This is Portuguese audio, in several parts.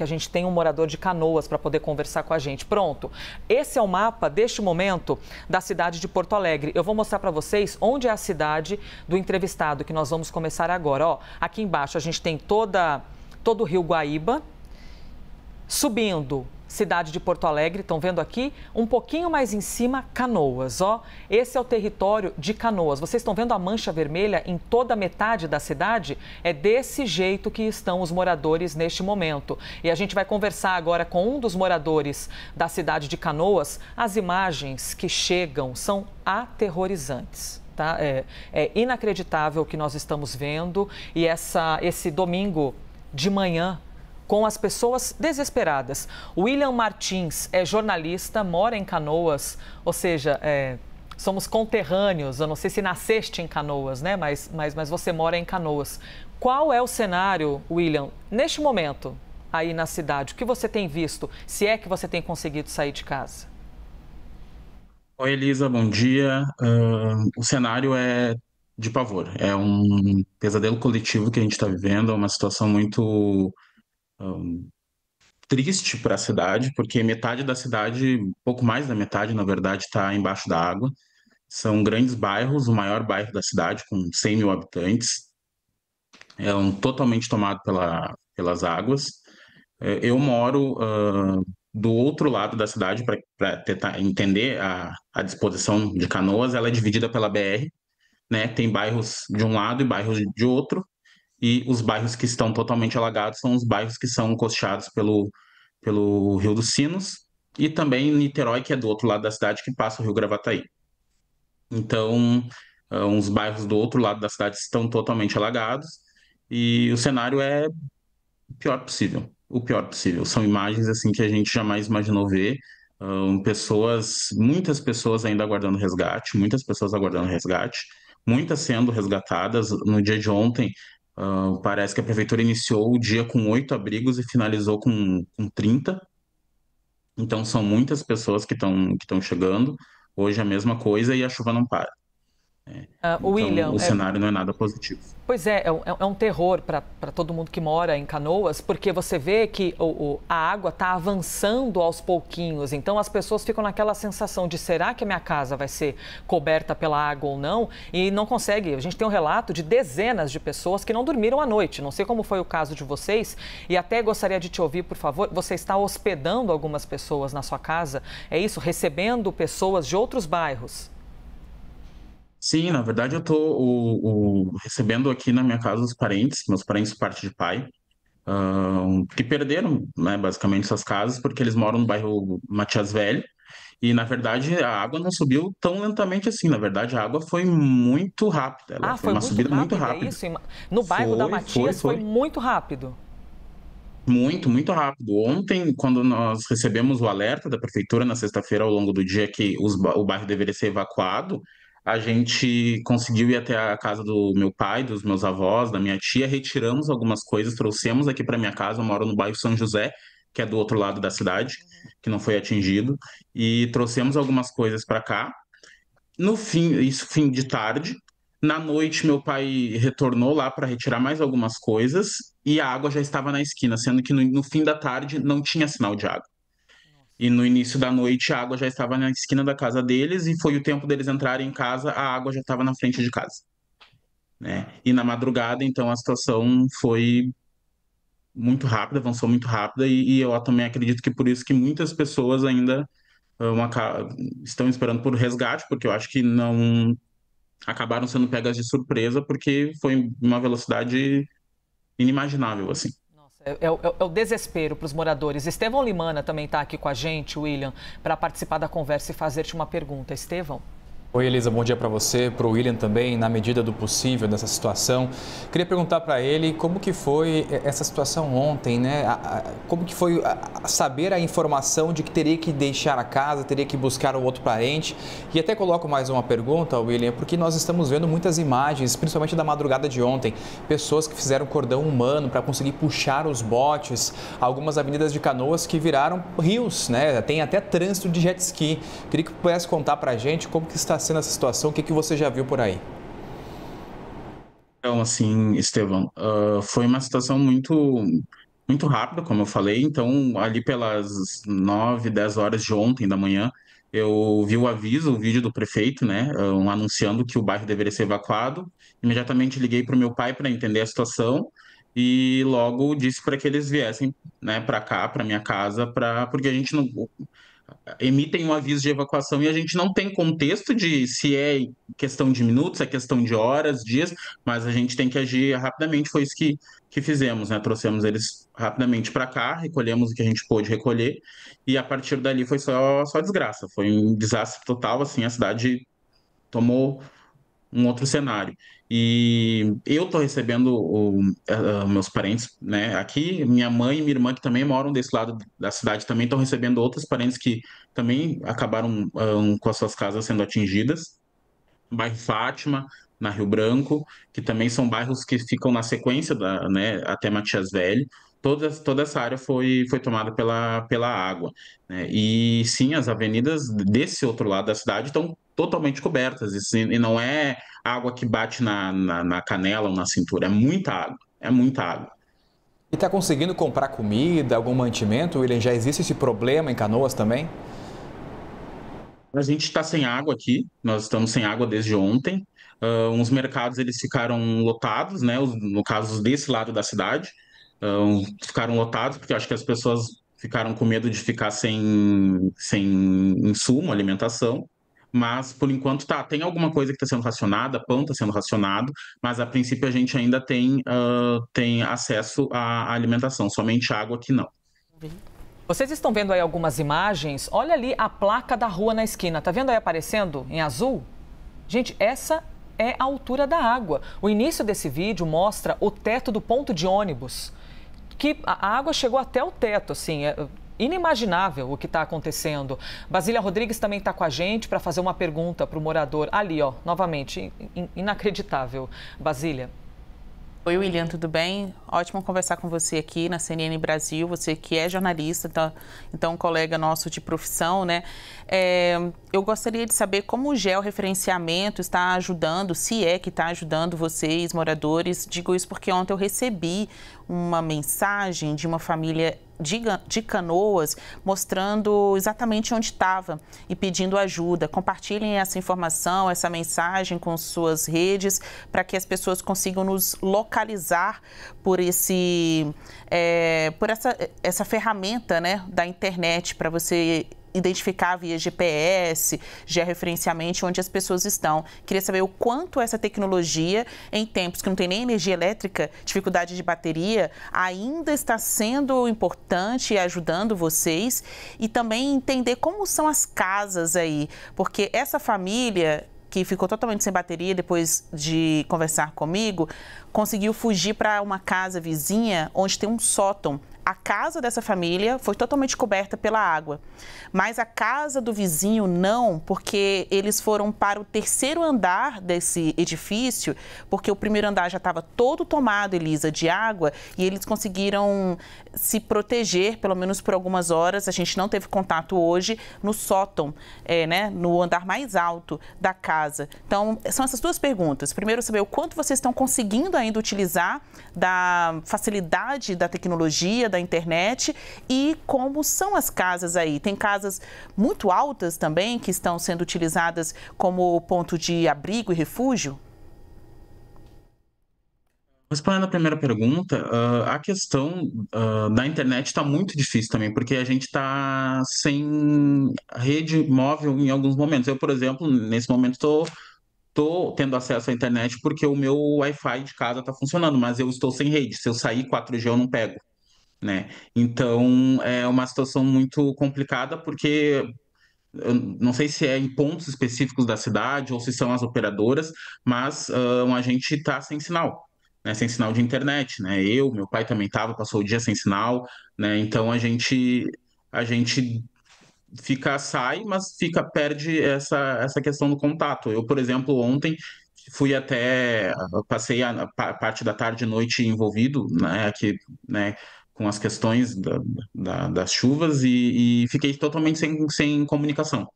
que a gente tem um morador de Canoas para poder conversar com a gente. Pronto, esse é o mapa deste momento da cidade de Porto Alegre. Eu vou mostrar para vocês onde é a cidade do entrevistado, que nós vamos começar agora. Ó, aqui embaixo a gente tem todo o Rio Guaíba, subindo cidade de Porto Alegre, estão vendo aqui? Um pouquinho mais em cima, Canoas, ó. Esse é o território de Canoas. Vocês estão vendo a mancha vermelha em toda a metade da cidade? É desse jeito que estão os moradores neste momento. E a gente vai conversar agora com um dos moradores da cidade de Canoas. As imagens que chegam são aterrorizantes. Tá? É inacreditável o que nós estamos vendo. E esse domingo de manhã, com as pessoas desesperadas. William Martins é jornalista, mora em Canoas, ou seja, somos conterrâneos. Eu não sei se nasceste em Canoas, né? Mas você mora em Canoas. Qual é o cenário, William, neste momento, aí na cidade? O que você tem visto, se é que você tem conseguido sair de casa? Oi, Elisa, bom dia. O cenário é de pavor. É um pesadelo coletivo que a gente está vivendo, é uma situação muito triste para a cidade, porque metade da cidade, pouco mais da metade, na verdade, está embaixo da água. São grandes bairros, o maior bairro da cidade, com 100 mil habitantes, é totalmente tomado pelas águas. Eu moro do outro lado da cidade. Para tentar entender a disposição de Canoas, ela é dividida pela BR, né? Tem bairros de um lado e bairros de outro. E os bairros que estão totalmente alagados são os bairros que são costeados pelo Rio dos Sinos e também Niterói, que é do outro lado da cidade, que passa o Rio Gravataí. Então, os bairros do outro lado da cidade estão totalmente alagados e o cenário é o pior possível, o pior possível. São imagens assim que a gente jamais imaginou ver, muitas pessoas ainda aguardando resgate, muitas sendo resgatadas. No dia de ontem, parece que a prefeitura iniciou o dia com 8 abrigos e finalizou com 30. Então, são muitas pessoas que estão chegando. Hoje é a mesma coisa e a chuva não para. Então, William, o cenário não é nada positivo. Pois é, é um terror para todo mundo que mora em Canoas, porque você vê que a água está avançando aos pouquinhos. Então, as pessoas ficam naquela sensação de, será que a minha casa vai ser coberta pela água ou não? E não consegue. A gente tem um relato de dezenas de pessoas que não dormiram à noite. Não sei como foi o caso de vocês, e até gostaria de te ouvir, por favor. Você está hospedando algumas pessoas na sua casa, é isso? Recebendo pessoas de outros bairros? Sim, na verdade eu estou recebendo aqui na minha casa os parentes, meus parentes parte de pai, que perderam, né, basicamente suas casas, porque eles moram no bairro Matias Velho, e na verdade a água não subiu tão lentamente assim. Na verdade a água foi muito rápida, ela foi uma subida muito rápida. É isso? No bairro da Matias foi muito rápido? Muito, muito rápido. Ontem, quando nós recebemos o alerta da prefeitura na sexta-feira ao longo do dia que o bairro deveria ser evacuado, a gente conseguiu ir até a casa do meu pai, dos meus avós, da minha tia, retiramos algumas coisas, trouxemos aqui para minha casa. Eu moro no bairro São José, que é do outro lado da cidade, que não foi atingido, e trouxemos algumas coisas para cá. No fim, isso fim de tarde, na noite meu pai retornou lá para retirar mais algumas coisas e a água já estava na esquina, sendo que no fim da tarde não tinha sinal de água. E no início da noite a água já estava na esquina da casa deles e foi o tempo deles entrarem em casa, a água já estava na frente de casa, né? E na madrugada, então, a situação foi muito rápida, avançou muito rápida e eu também acredito que por isso que muitas pessoas ainda estão esperando por resgate, porque eu acho que não acabaram sendo pegas de surpresa, porque foi uma velocidade inimaginável, assim. É o desespero para os moradores. Estevão Limana também está aqui com a gente, William, para participar da conversa e fazer-te uma pergunta. Estevão? Oi, Elisa, bom dia para você, para o William também, na medida do possível, nessa situação. Queria perguntar para ele como que foi essa situação ontem, né? Como que foi saber a informação de que teria que deixar a casa, teria que buscar o outro parente? E até coloco mais uma pergunta, William, porque nós estamos vendo muitas imagens, principalmente da madrugada de ontem, pessoas que fizeram cordão humano para conseguir puxar os botes, algumas avenidas de Canoas que viraram rios, né? Tem até trânsito de jet ski. Queria que pudesse contar para a gente como que está sendo essa situação, o que você já viu por aí? Então, assim, Estevão, foi uma situação muito muito rápido, como eu falei. Então, ali pelas 9, 10 horas de ontem da manhã, eu vi o aviso, o vídeo do prefeito, né, anunciando que o bairro deveria ser evacuado. Imediatamente liguei para o meu pai para entender a situação e logo disse para que eles viessem, né, para cá, para minha casa, porque a gente não emitem um aviso de evacuação e a gente não tem contexto de se é questão de minutos, é questão de horas, dias, mas a gente tem que agir rapidamente. Foi isso que fizemos, né? Trouxemos eles rapidamente para cá, recolhemos o que a gente pôde recolher e a partir dali foi só desgraça, foi um desastre total, assim, a cidade tomou um outro cenário. E eu tô recebendo meus parentes, né, aqui, minha mãe e minha irmã que também moram desse lado da cidade também estão recebendo outros parentes que também acabaram com as suas casas sendo atingidas. Bairro Fátima, na Rio Branco, que também são bairros que ficam na sequência, né, até Matias Velho. Toda essa área foi tomada pela água, né? E sim, as avenidas desse outro lado da cidade estão totalmente cobertas, e não é água que bate na canela ou na cintura, é muita água, é muita água. E está conseguindo comprar comida, algum mantimento, William? Já existe esse problema em Canoas também? A gente está sem água aqui, nós estamos sem água desde ontem. Uns mercados eles ficaram lotados, né? No caso desse lado da cidade, ficaram lotados, porque acho que as pessoas ficaram com medo de ficar sem insumo, alimentação. Mas, por enquanto, tem alguma coisa que está sendo racionada, pão está sendo racionado, mas, a princípio, a gente ainda tem acesso à alimentação, somente água que não. Vocês estão vendo aí algumas imagens? Olha ali a placa da rua na esquina, está vendo aí aparecendo em azul? Gente, essa é a altura da água. O início desse vídeo mostra o teto do ponto de ônibus, que a água chegou até o teto, assim... Inimaginável o que está acontecendo. Basília Rodrigues também está com a gente para fazer uma pergunta para o morador ali, ó, novamente, inacreditável. Basília. Oi, William, tudo bem? Ótimo conversar com você aqui na CNN Brasil, você que é jornalista, então um colega nosso de profissão, né? Eu gostaria de saber como o georreferenciamento está ajudando, se é que está ajudando vocês, moradores. Digo isso porque ontem eu recebi uma mensagem de uma família de Canoas, mostrando exatamente onde estava e pedindo ajuda. Compartilhem essa informação, essa mensagem com suas redes, para que as pessoas consigam nos localizar por essa ferramenta, né, da internet, para você identificar via GPS, georreferenciamento, onde as pessoas estão. Queria saber o quanto essa tecnologia, em tempos que não tem nem energia elétrica, dificuldade de bateria, ainda está sendo importante e ajudando vocês. E também entender como são as casas aí, porque essa família que ficou totalmente sem bateria depois de conversar comigo, conseguiu fugir para uma casa vizinha onde tem um sótão. A casa dessa família foi totalmente coberta pela água, mas a casa do vizinho não, porque eles foram para o terceiro andar desse edifício, porque o primeiro andar já estava todo tomado, Elisa, de água, e eles conseguiram se proteger, pelo menos por algumas horas. A gente não teve contato hoje, no sótão, né, no andar mais alto da casa. Então, são essas duas perguntas. Primeiro, saber o quanto vocês estão conseguindo ainda utilizar da facilidade da tecnologia, da internet, e como são as casas aí. Tem casas muito altas também que estão sendo utilizadas como ponto de abrigo e refúgio? Respondendo a primeira pergunta, a questão da internet está muito difícil também, porque a gente está sem rede móvel em alguns momentos. Eu, por exemplo, nesse momento estou tendo acesso à internet porque o meu Wi-Fi de casa está funcionando, mas eu estou sem rede. Se eu sair 4G, eu não pego, né? Então, é uma situação muito complicada, porque eu não sei se é em pontos específicos da cidade ou se são as operadoras, mas a gente está sem sinal. Né, sem sinal de internet, né? Meu pai também passou o dia sem sinal, né? Então a gente sai, mas perde essa questão do contato. Eu, por exemplo, ontem passei a parte da tarde e noite envolvido, né, aqui, né, com as questões das chuvas, e fiquei totalmente sem comunicação,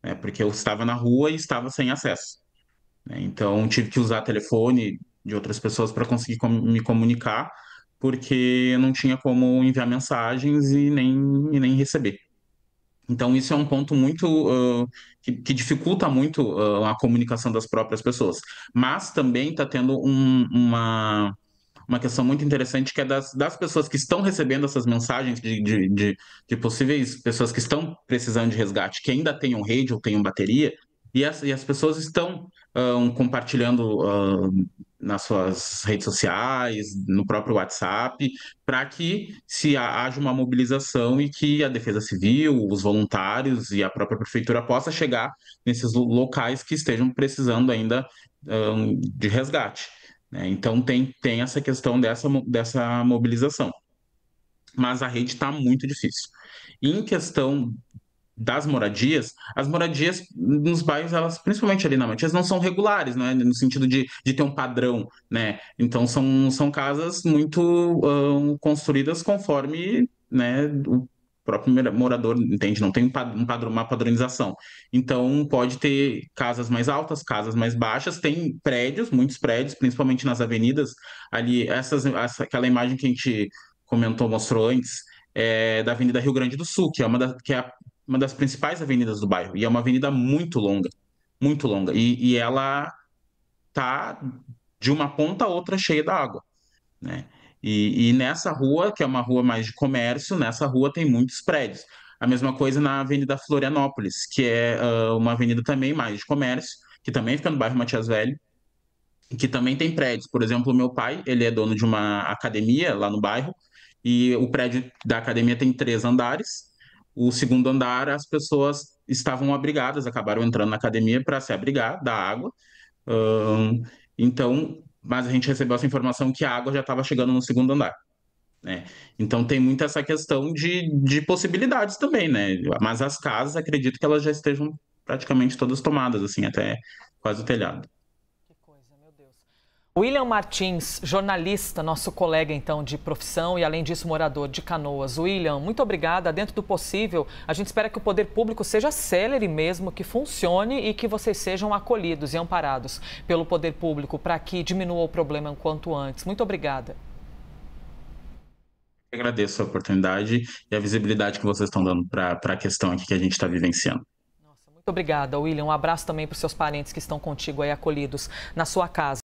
né? Porque eu estava na rua e estava sem acesso, né? Então tive que usar telefone de outras pessoas para conseguir me comunicar, porque não tinha como enviar mensagens e nem receber. Então, isso é um ponto muito que dificulta muito a comunicação das próprias pessoas. Mas também está tendo uma questão muito interessante, que é das pessoas que estão recebendo essas mensagens, de possíveis pessoas que estão precisando de resgate, que ainda tenham rede ou tenham bateria, e as pessoas estão compartilhando nas suas redes sociais, no próprio WhatsApp, para que se haja uma mobilização e que a Defesa Civil, os voluntários e a própria Prefeitura possa chegar nesses locais que estejam precisando ainda de resgate, né? Então tem essa questão dessa mobilização. Mas a rede está muito difícil. E em questão das moradias, as moradias nos bairros, elas, principalmente ali na Matias, não são regulares, né? No sentido de ter um padrão, né? Então são casas muito construídas conforme, né, o próprio morador entende, não tem uma padronização. Então pode ter casas mais altas, casas mais baixas, tem prédios, muitos prédios, principalmente nas avenidas, ali, aquela imagem que a gente mostrou antes, da Avenida Rio Grande do Sul, que é uma das principais avenidas do bairro, e é uma avenida muito longa, e ela tá de uma ponta a outra cheia d'água, né? E nessa rua, que é uma rua mais de comércio, nessa rua tem muitos prédios. A mesma coisa na Avenida Florianópolis, que é uma avenida também mais de comércio, que também fica no bairro Matias Velho, que também tem prédios. Por exemplo, meu pai, ele é dono de uma academia lá no bairro, e o prédio da academia tem 3 andares, O segundo andar, as pessoas estavam abrigadas, acabaram entrando na academia para se abrigar da água. Então, mas a gente recebeu essa informação que a água já estava chegando no segundo andar, né? Então tem muito essa questão de possibilidades também, né? Mas as casas, acredito que elas já estejam praticamente todas tomadas, assim, até quase o telhado. William Martins, jornalista, nosso colega então de profissão e além disso morador de Canoas. William, muito obrigada. Dentro do possível, a gente espera que o poder público seja célere mesmo, que funcione e que vocês sejam acolhidos e amparados pelo poder público para que diminua o problema o quanto antes. Muito obrigada. Eu agradeço a oportunidade e a visibilidade que vocês estão dando para a questão aqui que a gente está vivenciando. Muito obrigada, William. Um abraço também para os seus parentes que estão contigo aí acolhidos na sua casa.